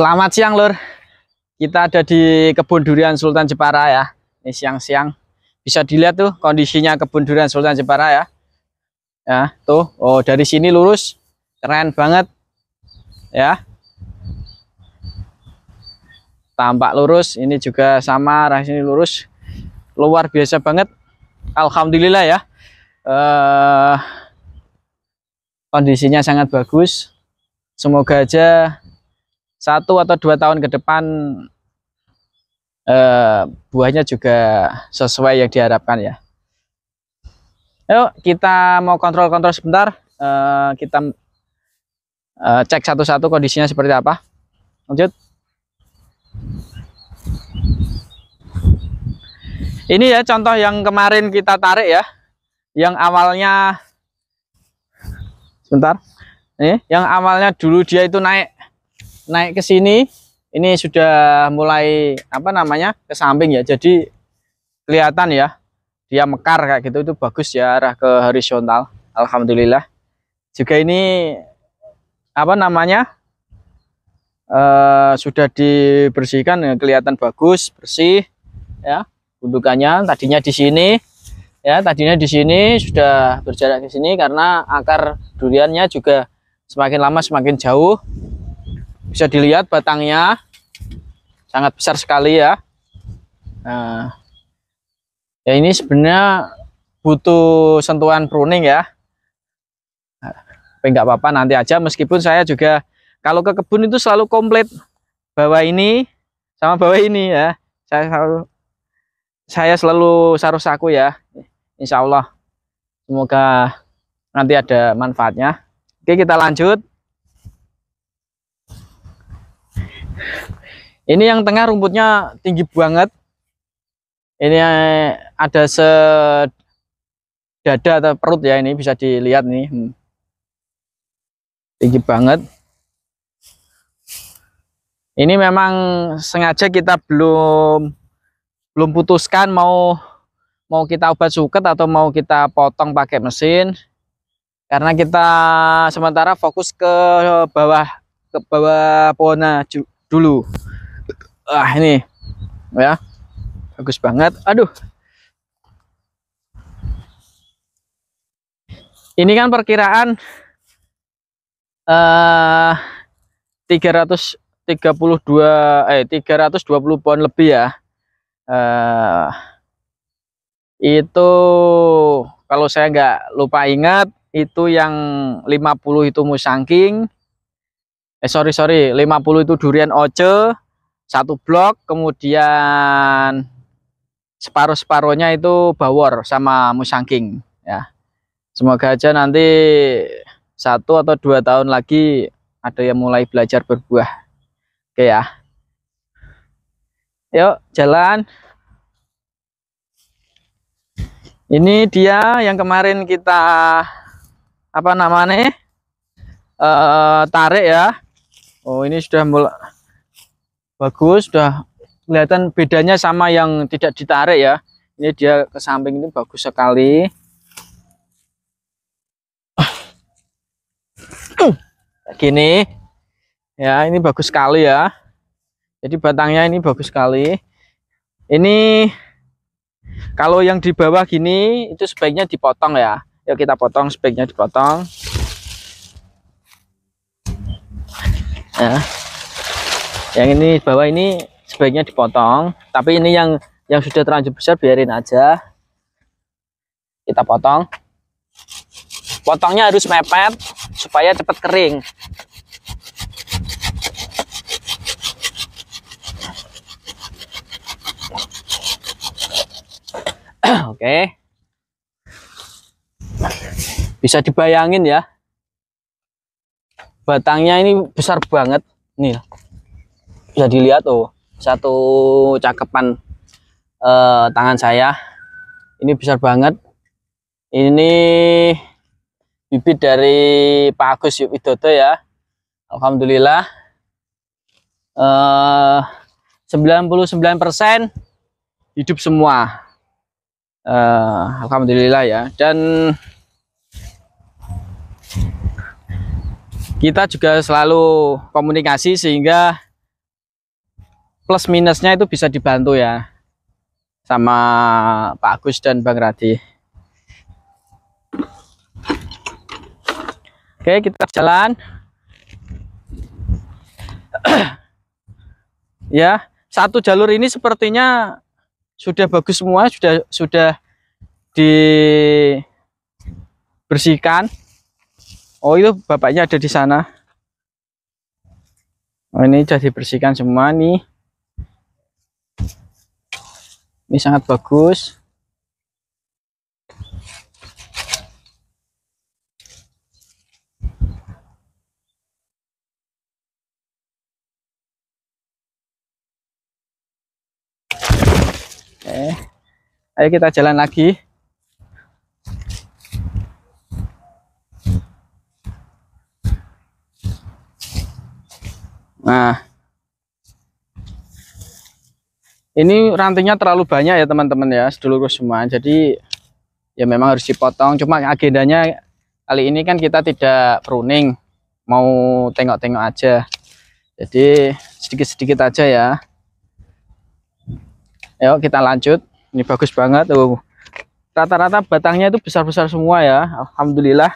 Selamat siang Lur. Kita ada di kebun durian Sultan Jepara ya. Ini siang-siang. Bisa dilihat tuh kondisinya kebun durian Sultan Jepara ya. Ya, tuh. Oh, dari sini lurus. Keren banget. Ya. Tampak lurus, ini juga sama, arah sini lurus. Luar biasa banget. Alhamdulillah ya. Kondisinya sangat bagus. Semoga aja 1 atau 2 tahun ke depan buahnya juga sesuai yang diharapkan ya. Ayo kita mau kontrol-kontrol sebentar, kita cek satu-satu kondisinya seperti apa. Lanjut. Ini ya contoh yang kemarin kita tarik ya, yang awalnya sebentar, nih yang awalnya dulu dia itu naik ke sini, ini sudah mulai apa namanya ke samping ya, jadi kelihatan ya dia mekar kayak gitu, itu bagus ya, arah ke horizontal. Alhamdulillah juga ini apa namanya sudah dibersihkan ya, kelihatan bagus, bersih ya gundukannya. Tadinya di sini ya, tadinya di sini sudah berjarak ke sini karena akar duriannya juga semakin lama semakin jauh. Bisa dilihat batangnya sangat besar sekali ya. Nah, ya ini sebenarnya butuh sentuhan pruning ya. Tapi nggak apa-apa, nanti aja. Meskipun saya juga kalau ke kebun itu selalu komplit bawah ini sama bawah ini ya. Saya selalu saruh saku ya. Insya Allah semoga nanti ada manfaatnya. Oke, kita lanjut. Ini yang tengah rumputnya tinggi banget. Ini ada sedada atau perut ya, ini bisa dilihat nih. Tinggi banget. Ini memang sengaja kita belum putuskan mau kita obat suket atau mau kita potong pakai mesin. Karena kita sementara fokus ke bawah pohonnya dulu. Ah, ini ya bagus banget. Aduh, ini kan perkiraan 320 pohon lebih ya. Itu kalau saya nggak lupa ingat, itu yang 50 itu Musang King. Sorry, 50 itu durian oce, 1 blok, kemudian separuh-separuhnya itu bawor sama Musang King ya. Semoga aja nanti 1 atau 2 tahun lagi ada yang mulai belajar berbuah. Oke ya. Yuk, jalan. Ini dia yang kemarin kita apa namanya? Tarik ya. Oh, ini sudah mulai bagus, sudah kelihatan bedanya sama yang tidak ditarik ya. Ini dia ke samping, ini bagus sekali. Gini ya, ini bagus sekali ya. Jadi batangnya ini bagus sekali. Ini kalau yang di bawah gini itu sebaiknya dipotong ya. Yuk kita potong, sebaiknya dipotong. Ya. Yang ini bawah ini sebaiknya dipotong, tapi ini yang sudah terlanjur besar biarin aja. Kita potong. Potongnya harus mepet supaya cepat kering. Oke. Bisa dibayangin ya. Batangnya ini besar banget. Nih. Bisa dilihat tuh, satu cakepan tangan saya ini besar banget. Ini bibit dari Pak Agus Yuk Widodo ya. Alhamdulillah 99% hidup semua. Alhamdulillah ya. Dan kita juga selalu komunikasi sehingga plus minusnya itu bisa dibantu ya sama Pak Agus dan Bang Rati. Oke, kita jalan. Ya, satu jalur ini sepertinya sudah bagus semua, sudah dibersihkan. Oh, itu bapaknya ada di sana. Oh, ini sudah dibersihkan semua nih. Ini sangat bagus. Oke. Ayo kita jalan lagi. Nah, ini rantingnya terlalu banyak ya teman-teman ya, sedulur semua. Jadi ya memang harus dipotong. Cuma agendanya kali ini kan kita tidak pruning, mau tengok-tengok aja. Jadi sedikit-sedikit aja ya. Yuk kita lanjut. Ini bagus banget. Rata-rata batangnya itu besar-besar semua ya. Alhamdulillah.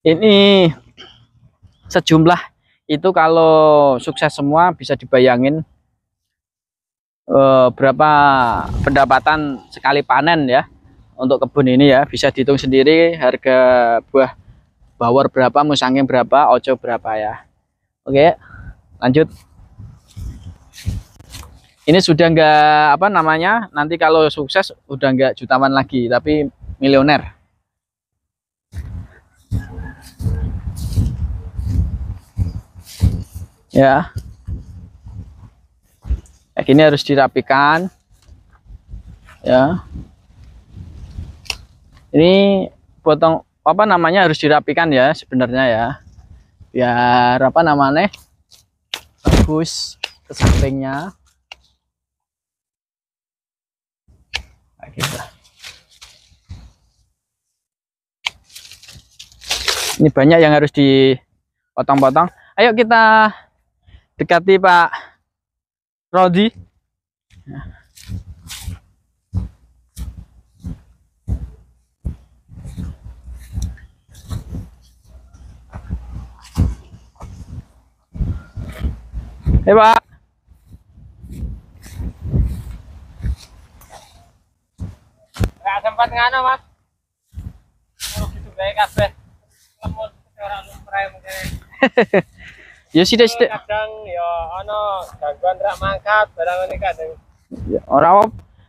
Ini sejumlah itu kalau sukses semua bisa dibayangin berapa pendapatan sekali panen ya untuk kebun ini ya, bisa dihitung sendiri harga buah bawor berapa, musang king berapa, ojo berapa ya. Oke, lanjut. Ini sudah enggak apa namanya, nanti kalau sukses udah enggak jutawan lagi tapi milioner. Ya, kayak gini harus dirapikan. Ya, ini potong apa namanya harus dirapikan ya sebenarnya ya, biar apa namanya bagus ke sampingnya. Kayak gitu. Ini banyak yang harus dipotong-potong. Ayo kita dekati Pak Rodi. Hei Pak. Nggak sempat ngano Mas. Gitu baik kabeh. Lemut ora lumrahe mungkin. Ya sithik-sithik kadang ya ana gangguan rak mangkat barang ngene kadang. Ya ora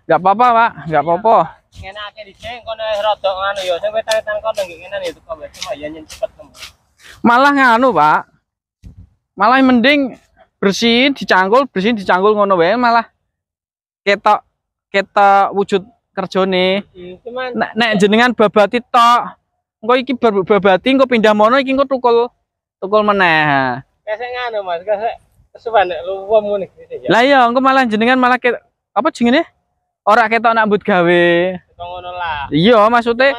enggak apa-apa, Pak. Enggak apa-apa. Ngenake dhisik kono wis rada ngono ya sing wetan-wetan kono nggih ngene ya teko wis ya nyen cepet tembu. Malah nganu, Pak. Malah mending bersihin, dicangkul ngono wae malah ketok wujud kerjane. Nek jenengan babati tok, engko iki babati engko pindah mono iki engko tukul meneh. Kasek ngono Mas, kasek kesuwen nek luwem ngene iki. Lah iya, engko malah jenengan malah apa jenenge? Ora ketok nak mbut gawe. Ketok ngono lah. Iya, maksudnya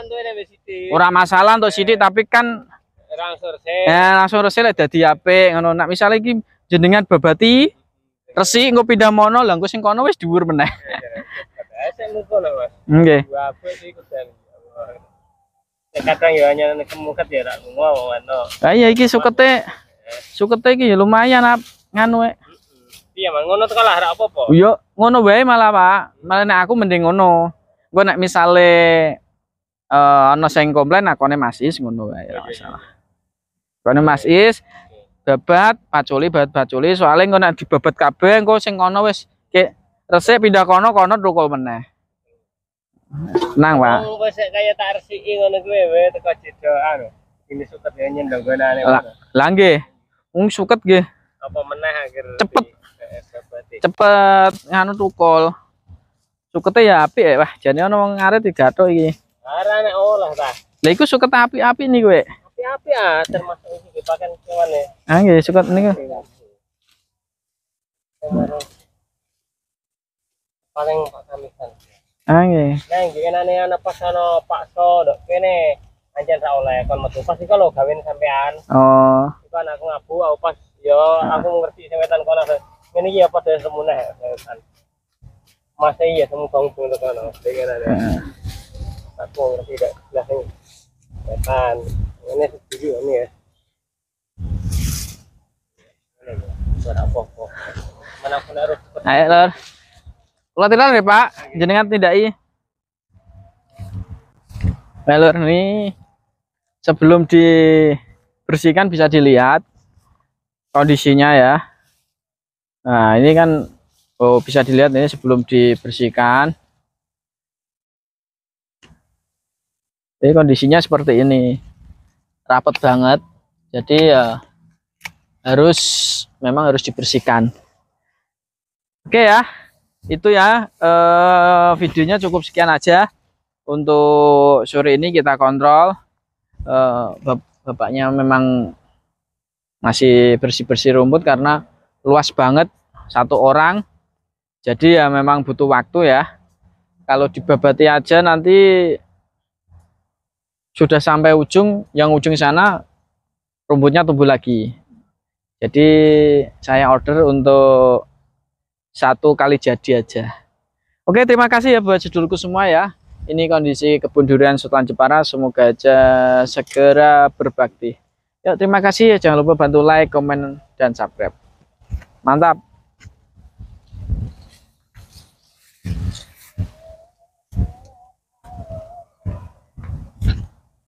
ora masalah untuk sithik tapi kan langsung resik. Ya, langsung resik lek dadi apik ngono. Nek misale iki jenengan babati resik engko pindah mono, lha engko sing kono wis dhuwur meneh. Kasek engko lho Mas. Nggih. Apik iki kudu. Kadang ya hanya kemuket ya rak lunga wono. Lah iya iki sukete iki ya lumayan nganu wae. Iya Mas, ngono teko lah rak apa-apa. Yo ngono wae malah Pak. Malah nek aku mending ngono. Engko nek misale ana sing komplain akone Mas Is ngono wae ora masalah. Kone Mas Is babat paculi soalnya engko nek dibabat kabeh engko sing kono wis resik pindah kono tukul meneh. Nang Pak. Wis kaya tak resiki ngono kuwi wae teko jedokan. Ini suket ya nyendang gonane. Lah nggih. Wong suket nggih. Apa meneh akhir cepet nganu tukul. Sukete ya apik ya. Wah, jane ana wong ngarit digathuk iki. Ora nek olah ta. Lah iku suket apik-apik niku wae. Apik-apik ah termasuk iki dipakan kewan ya. Ah nggih suket niku. Paling Pak Kamisan. Nggih. Nggih ana pakso ndok kene anjen ra oleh kon metu pas iku lho gawean sampean. Oh. Iku aku ngabu aku pas ya aku ngerti sewetan kono. Ngene iki apa dhewe semuneh sewetan. Mas iya semu bangku lho kono. Aku ngerti dak jelas iki. Setan. Ini setuju ini ya. Suara apa-apa. Mana pun harus. Ayo Lur. Kula tilar nggih Pak, jenengan tindaki. Nah, Lur, ini sebelum dibersihkan bisa dilihat kondisinya ya. Nah, ini kan bisa dilihat ini sebelum dibersihkan. Jadi kondisinya seperti ini. Rapat banget. Jadi ya memang harus dibersihkan. Oke ya. Itu ya videonya cukup sekian aja. Untuk sore ini kita kontrol bapaknya memang masih bersih-bersih rumput karena luas banget satu orang, jadi ya memang butuh waktu ya. Kalau dibabati aja nanti sudah sampai ujung, yang ujung sana rumputnya tumbuh lagi. Jadi saya order untuk 1 kali jadi aja. Oke, terima kasih ya buat sedulurku semua ya. Ini kondisi kebun durian Sultan Jepara, semoga aja segera berbakti. Yuk, terima kasih. Jangan lupa bantu like, komen, dan subscribe. Mantap.